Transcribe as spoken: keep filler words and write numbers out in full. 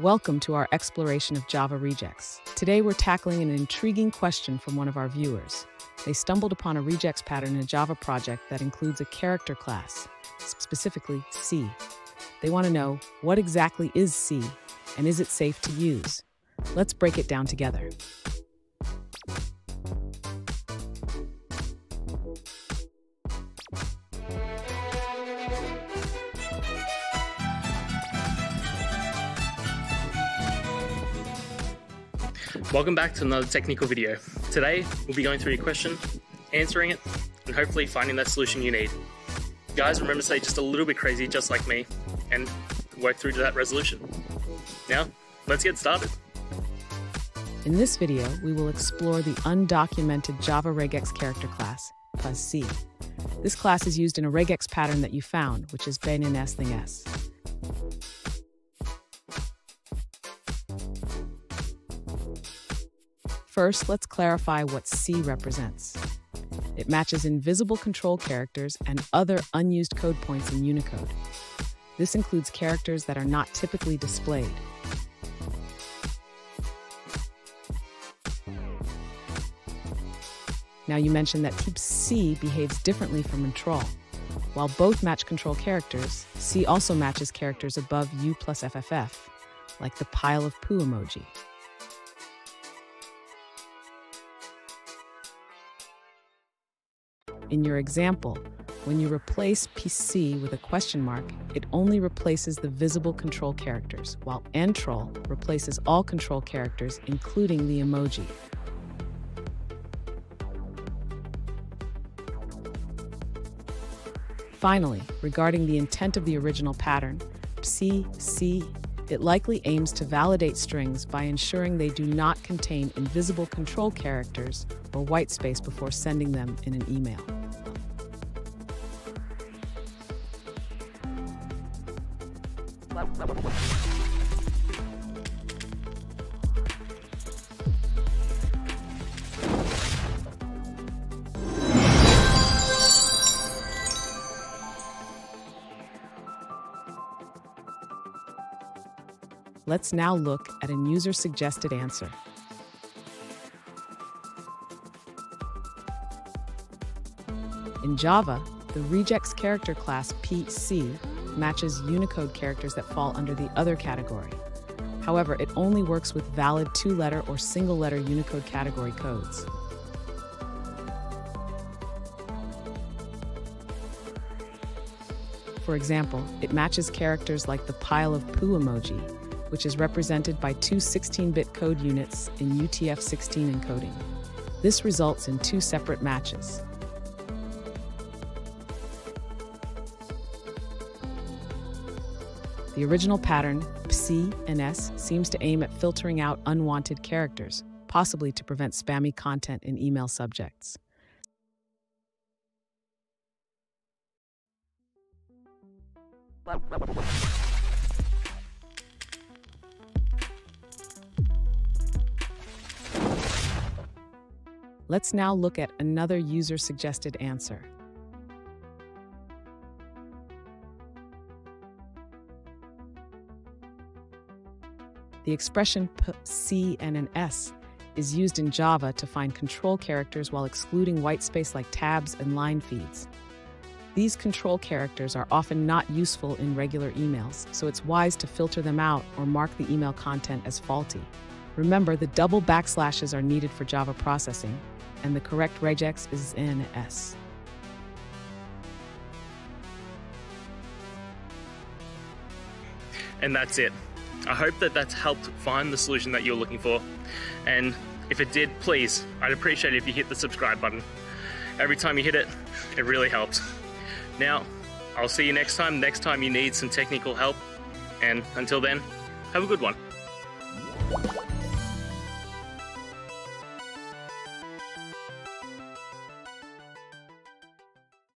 Welcome to our exploration of Java regex. Today we're tackling an intriguing question from one of our viewers. They stumbled upon a regex pattern in a Java project that includes a character class, specifically C. They want to know, what exactly is C, and is it safe to use? Let's break it down together. Welcome back to another technical video. Today, we'll be going through your question, answering it, and hopefully finding that solution you need. Guys, remember to stay just a little bit crazy, just like me, and work through to that resolution. Now, let's get started. In this video, we will explore the undocumented Java regex character class, plus C. This class is used in a regex pattern that you found, which is ben in s thing s. First, let's clarify what C represents. It matches invisible control characters and other unused code points in Unicode. This includes characters that are not typically displayed. Now you mentioned that type C behaves differently from control. While both match control characters, C also matches characters above U plus F F F, like the pile of poo emoji. In your example, when you replace P C with a question mark, it only replaces the visible control characters, while N T R L replaces all control characters, including the emoji. Finally, regarding the intent of the original pattern, P C, it likely aims to validate strings by ensuring they do not contain invisible control characters or white space before sending them in an email. Let's now look at a user-suggested answer. In Java, the regex character class P C matches Unicode characters that fall under the other category. However, it only works with valid two-letter or single-letter Unicode category codes. For example, it matches characters like the pile of poo emoji, which is represented by two sixteen-bit code units in U T F sixteen encoding. This results in two separate matches. The original pattern, C and S, seems to aim at filtering out unwanted characters, possibly to prevent spammy content in email subjects. Let's now look at another user-suggested answer. The expression P, C, and an S is used in Java to find control characters while excluding white space like tabs and line feeds. These control characters are often not useful in regular emails, so it's wise to filter them out or mark the email content as faulty. Remember, the double backslashes are needed for Java processing, and the correct regex is in S. And that's it. I hope that that's helped find the solution that you're looking for. And if it did, please, I'd appreciate it if you hit the subscribe button. Every time you hit it, it really helps. Now, I'll see you next time, next time you need some technical help. And until then, have a good one.